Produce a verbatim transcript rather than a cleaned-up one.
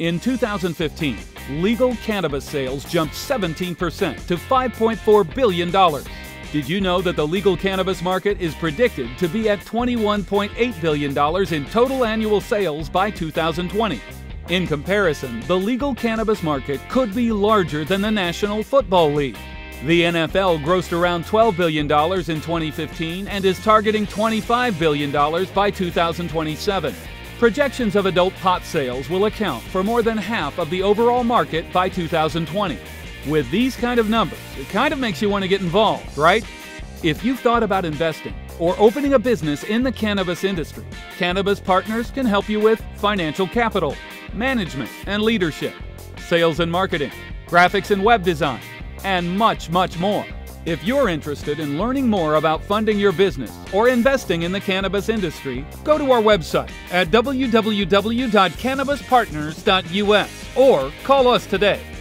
In two thousand fifteen, legal cannabis sales jumped seventeen percent to five point four billion dollars. Did you know that the legal cannabis market is predicted to be at twenty-one point eight billion dollars in total annual sales by two thousand twenty? In comparison, the legal cannabis market could be larger than the National Football League. The N F L grossed around twelve billion dollars in twenty fifteen and is targeting twenty-five billion dollars by two thousand twenty-seven. Projections of adult pot sales will account for more than half of the overall market by two thousand twenty. With these kind of numbers, it kind of makes you want to get involved, right? If you've thought about investing or opening a business in the cannabis industry, Cannabis Partners can help you with financial capital, management and leadership, sales and marketing, graphics and web design, and much, much more. If you're interested in learning more about funding your business or investing in the cannabis industry, go to our website at w w w dot cannabis partners dot u s or call us today.